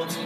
I